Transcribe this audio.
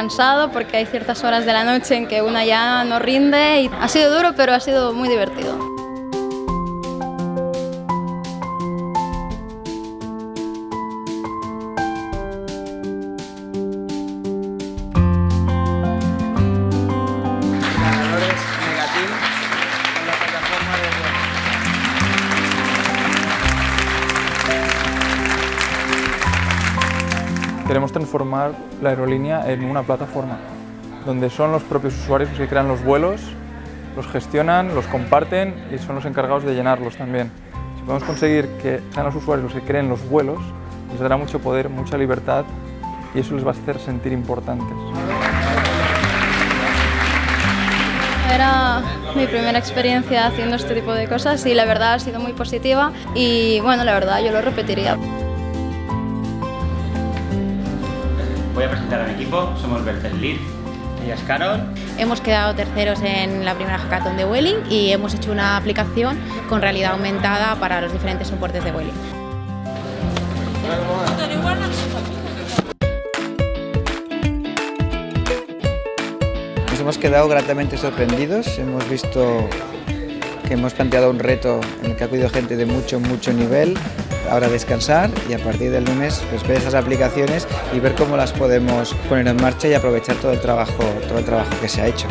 cansado porque hay ciertas horas de la noche en que una ya no rinde. Y ha sido duro, pero ha sido muy divertido. Queremos transformar la aerolínea en una plataforma donde son los propios usuarios los que crean los vuelos, los gestionan, los comparten y son los encargados de llenarlos también. Si podemos conseguir que sean los usuarios los que creen los vuelos, les dará mucho poder, mucha libertad y eso les va a hacer sentir importantes. Era mi primera experiencia haciendo este tipo de cosas y la verdad ha sido muy positiva y bueno, la verdad yo lo repetiría. Voy a presentar a mi equipo, somos Bertel Lid y Ascaron. Hemos quedado terceros en la primera hackathon de Vueling y hemos hecho una aplicación con realidad aumentada para los diferentes soportes de Vueling. Nos hemos quedado gratamente sorprendidos, hemos visto que hemos planteado un reto en el que ha acudido gente de mucho nivel. Ahora descansar y a partir del lunes pues, ver esas aplicaciones y ver cómo las podemos poner en marcha y aprovechar todo el trabajo que se ha hecho.